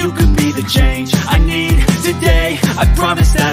you could be the change I need today. I promise that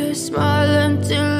a smile until